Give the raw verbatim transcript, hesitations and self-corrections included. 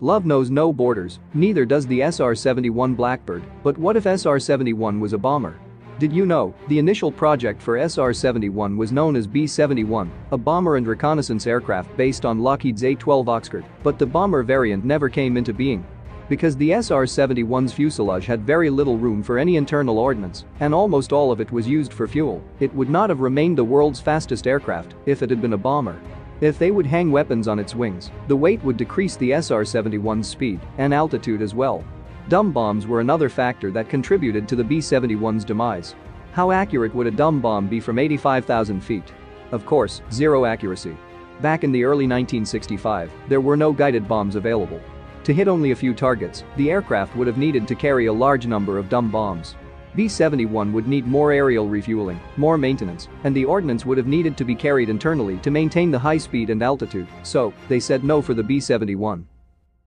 Love knows no borders, neither does the S R seventy-one Blackbird, but what if S R seventy-one was a bomber? Did you know, the initial project for S R seventy-one was known as B seventy-one, a bomber and reconnaissance aircraft based on Lockheed's A twelve Oxcart, but the bomber variant never came into being. Because the S R seventy-one's fuselage had very little room for any internal ordnance, and almost all of it was used for fuel, it would not have remained the world's fastest aircraft if it had been a bomber. If they would hang weapons on its wings, the weight would decrease the S R seventy-one's speed and altitude as well. Dumb bombs were another factor that contributed to the B seventy-one's demise. How accurate would a dumb bomb be from eighty-five thousand feet? Of course, zero accuracy. Back in the early nineteen sixty-five, there were no guided bombs available. To hit only a few targets, the aircraft would have needed to carry a large number of dumb bombs. B seventy-one would need more aerial refueling, more maintenance, and the ordnance would have needed to be carried internally to maintain the high speed and altitude, so they said no for the B seventy-one.